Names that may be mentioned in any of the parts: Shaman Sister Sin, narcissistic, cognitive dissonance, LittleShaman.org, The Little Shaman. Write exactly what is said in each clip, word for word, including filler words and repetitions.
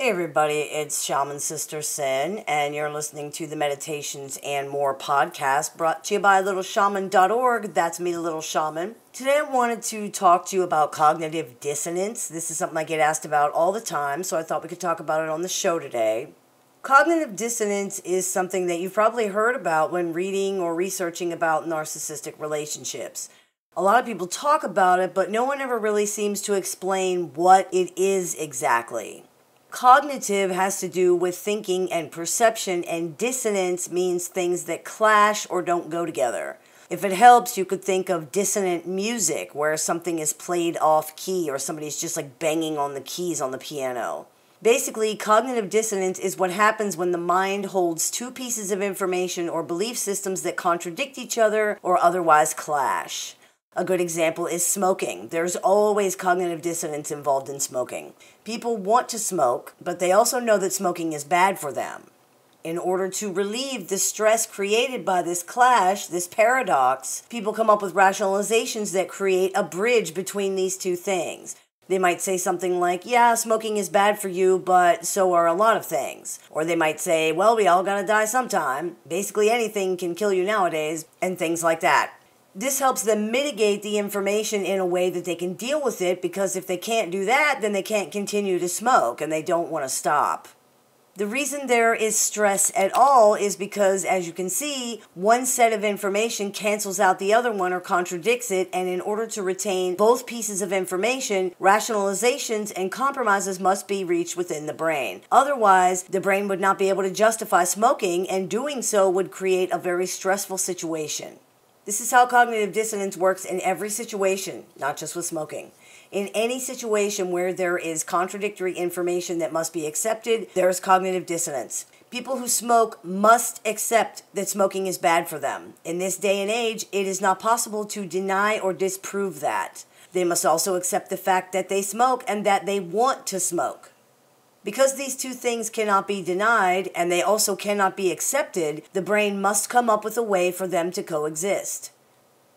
Hey everybody, it's Shaman Sister Sin, and you're listening to the Meditations and More podcast brought to you by Little Shaman dot org. That's me, the Little Shaman. Today I wanted to talk to you about cognitive dissonance. This is something I get asked about all the time, so I thought we could talk about it on the show today. Cognitive dissonance is something that you've probably heard about when reading or researching about narcissistic relationships. A lot of people talk about it, but no one ever really seems to explain what it is exactly. Cognitive has to do with thinking and perception, and dissonance means things that clash or don't go together. If it helps, you could think of dissonant music, where something is played off key or somebody's just like banging on the keys on the piano. Basically, cognitive dissonance is what happens when the mind holds two pieces of information or belief systems that contradict each other or otherwise clash. A good example is smoking. There's always cognitive dissonance involved in smoking. People want to smoke, but they also know that smoking is bad for them. In order to relieve the stress created by this clash, this paradox, people come up with rationalizations that create a bridge between these two things. They might say something like, yeah, smoking is bad for you, but so are a lot of things. Or they might say, well, we all gotta die sometime. Basically anything can kill you nowadays, and things like that. This helps them mitigate the information in a way that they can deal with it, because if they can't do that, then they can't continue to smoke and they don't want to stop. The reason there is stress at all is because, as you can see, one set of information cancels out the other one or contradicts it, and in order to retain both pieces of information, rationalizations and compromises must be reached within the brain. Otherwise, the brain would not be able to justify smoking, and doing so would create a very stressful situation. This is how cognitive dissonance works in every situation, not just with smoking. In any situation where there is contradictory information that must be accepted, there is cognitive dissonance. People who smoke must accept that smoking is bad for them. In this day and age, it is not possible to deny or disprove that. They must also accept the fact that they smoke and that they want to smoke. Because these two things cannot be denied, and they also cannot be accepted, the brain must come up with a way for them to coexist.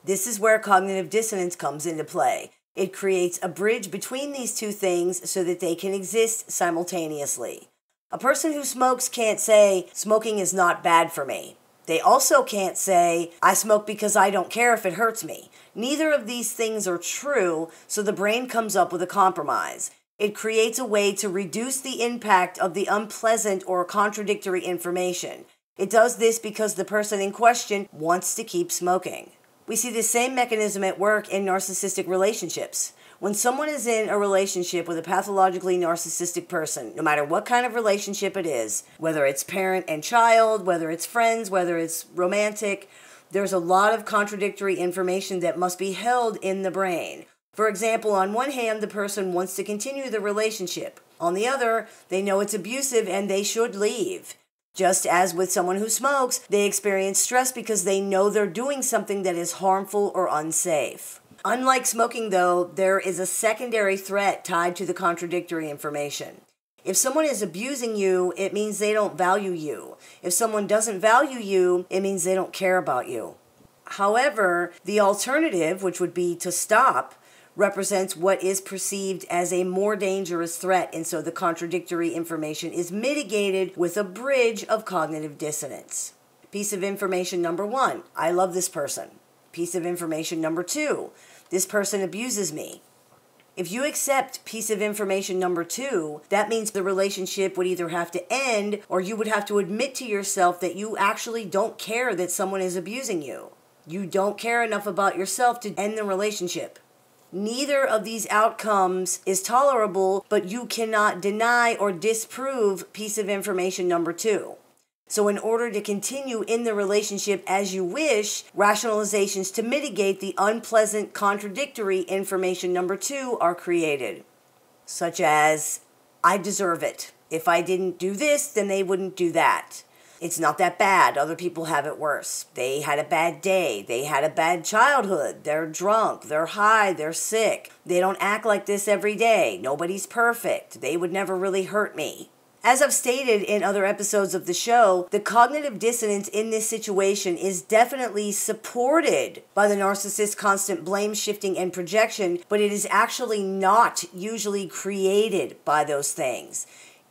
This is where cognitive dissonance comes into play. It creates a bridge between these two things so that they can exist simultaneously. A person who smokes can't say, smoking is not bad for me. They also can't say, I smoke because I don't care if it hurts me. Neither of these things are true, so the brain comes up with a compromise. It creates a way to reduce the impact of the unpleasant or contradictory information. It does this because the person in question wants to keep smoking. We see the same mechanism at work in narcissistic relationships. When someone is in a relationship with a pathologically narcissistic person, no matter what kind of relationship it is, whether it's parent and child, whether it's friends, whether it's romantic, there's a lot of contradictory information that must be held in the brain. For example, on one hand, the person wants to continue the relationship. On the other, they know it's abusive and they should leave. Just as with someone who smokes, they experience stress because they know they're doing something that is harmful or unsafe. Unlike smoking, though, there is a secondary threat tied to the contradictory information. If someone is abusing you, it means they don't value you. If someone doesn't value you, it means they don't care about you. However, the alternative, which would be to stop, represents what is perceived as a more dangerous threat, and so the contradictory information is mitigated with a bridge of cognitive dissonance. Piece of information number one, I love this person. Piece of information number two, this person abuses me. If you accept piece of information number two, that means the relationship would either have to end, or you would have to admit to yourself that you actually don't care that someone is abusing you. You don't care enough about yourself to end the relationship. Neither of these outcomes is tolerable, but you cannot deny or disprove piece of information number two. So in order to continue in the relationship as you wish, rationalizations to mitigate the unpleasant contradictory information number two are created, such as, I deserve it. If I didn't do this, then they wouldn't do that. It's not that bad. Other people have it worse. They had a bad day. They had a bad childhood. They're drunk. They're high. They're sick. They don't act like this every day. Nobody's perfect. They would never really hurt me. As I've stated in other episodes of the show, the cognitive dissonance in this situation is definitely supported by the narcissist's constant blame shifting and projection, but it is actually not usually created by those things.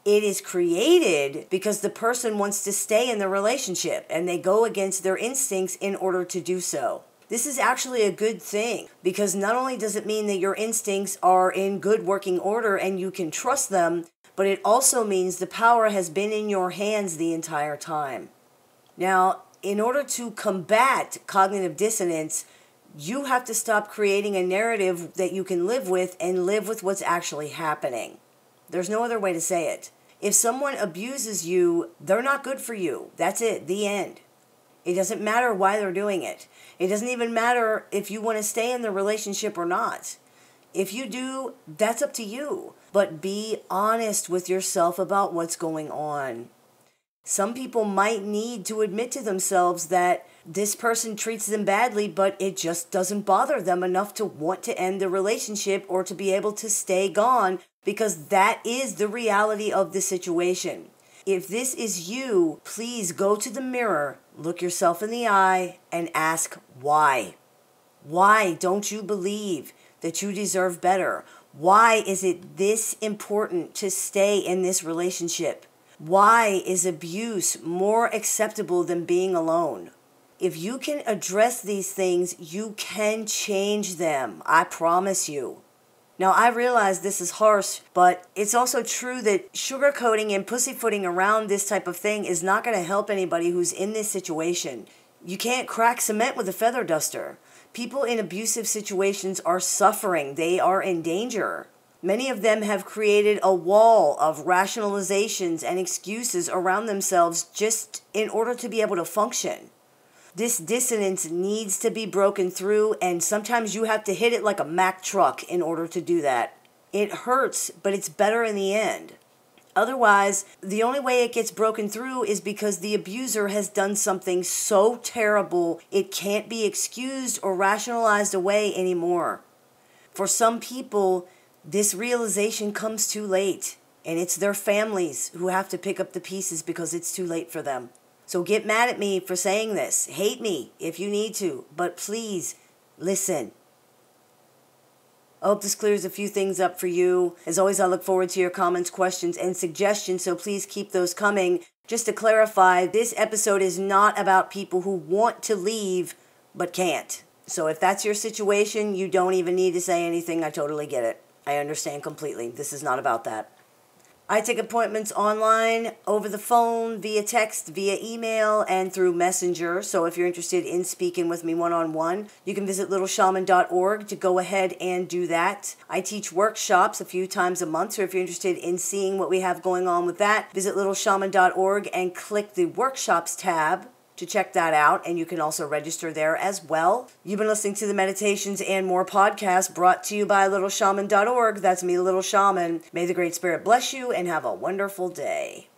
It is created because the person wants to stay in the relationship and they go against their instincts in order to do so. This is actually a good thing because not only does it mean that your instincts are in good working order and you can trust them, but it also means the power has been in your hands the entire time. Now, in order to combat cognitive dissonance, you have to stop creating a narrative that you can live with and live with what's actually happening. There's no other way to say it. If someone abuses you, they're not good for you. That's it, the end. It doesn't matter why they're doing it. It doesn't even matter if you want to stay in the relationship or not. If you do, that's up to you. But be honest with yourself about what's going on. Some people might need to admit to themselves that this person treats them badly, but it just doesn't bother them enough to want to end the relationship or to be able to stay gone, because that is the reality of the situation. If this is you, please go to the mirror, look yourself in the eye, and ask why. Why don't you believe that you deserve better? Why is it this important to stay in this relationship? Why is abuse more acceptable than being alone? If you can address these things, you can change them. I promise you. Now, I realize this is harsh, but it's also true that sugarcoating and pussyfooting around this type of thing is not going to help anybody who's in this situation. You can't crack cement with a feather duster. People in abusive situations are suffering. They are in danger. Many of them have created a wall of rationalizations and excuses around themselves just in order to be able to function. This dissonance needs to be broken through, and sometimes you have to hit it like a Mack truck in order to do that. It hurts, but it's better in the end. Otherwise, the only way it gets broken through is because the abuser has done something so terrible it can't be excused or rationalized away anymore. For some people, this realization comes too late, and it's their families who have to pick up the pieces because it's too late for them. So get mad at me for saying this. Hate me if you need to, but please listen. I hope this clears a few things up for you. As always, I look forward to your comments, questions, and suggestions, so please keep those coming. Just to clarify, this episode is not about people who want to leave but can't. So if that's your situation, you don't even need to say anything. I totally get it. I understand completely. This is not about that. I take appointments online, over the phone, via text, via email, and through Messenger. So if you're interested in speaking with me one-on-one, you can visit Little Shaman dot org to go ahead and do that. I teach workshops a few times a month, so if you're interested in seeing what we have going on with that, visit Little Shaman dot org and click the Workshops tab to check that out, and you can also register there as well. You've been listening to the Meditations and More podcast brought to you by Little Shaman dot org. That's me, Little Shaman. May the Great Spirit bless you and have a wonderful day.